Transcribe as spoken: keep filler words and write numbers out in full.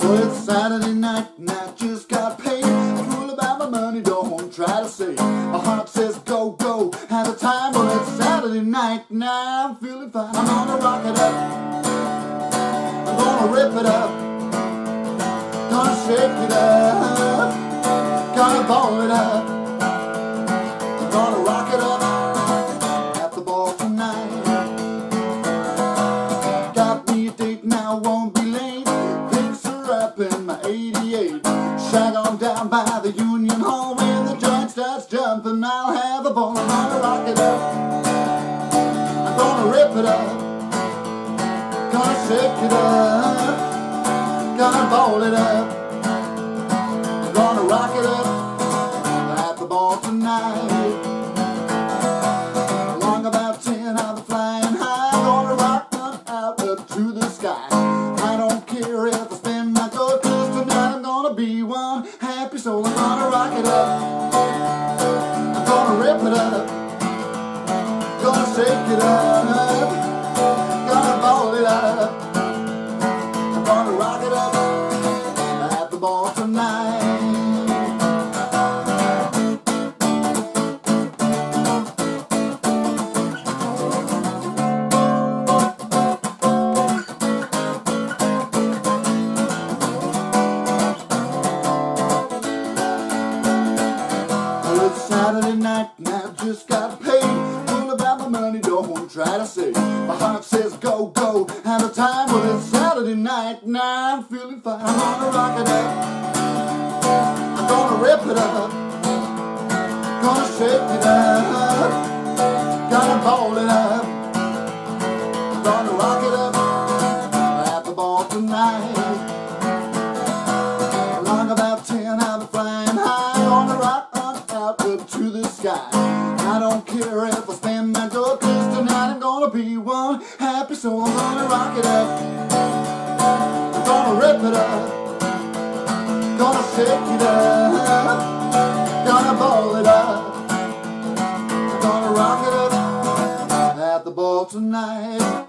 Well, it's Saturday night and I just got paid. I fool about my money, don't want to try to save. My heart says go, go, have a time. Well, it's Saturday night and I'm feeling fine. I'm gonna rock it up, I'm gonna rip it up, gonna shake it up, gonna ball it up, I'm gonna rock it up. Shag on down by the Union Hall, when the joint starts jumping, I'll have a ball. I'm gonna rock it up, I'm gonna rip it up, gonna shake it up, gonna ball it up, I'm gonna rock it up at the ball tonight. Along about ten, I'll be flying high, I'm gonna rock them out up to the sky. I don't care if I spend my gold, be one happy soul. I'm gonna rock it up, I'm gonna rip it up, gonna shake it up, gonna ball it up, I'm gonna rock it up at the ball tonight. It's Saturday night and I just got paid. Fool about my money, don't want to try to save. My heart says go, go, have a time. Well, it's Saturday night and I'm feeling fine. I'm gonna rock it up, I'm gonna rip it up, gonna shake it up, gonna ball it up, I'm gonna rock it up at the ball tonight. Long about ten, I'll be flying high, on the rock up to the sky. I don't care if I stand my door, 'cause tonight I'm gonna be one happy soul. I'm gonna rock it up, I'm gonna rip it up, gonna shake it up, gonna ball it up, I'm gonna rock it up at the ball tonight.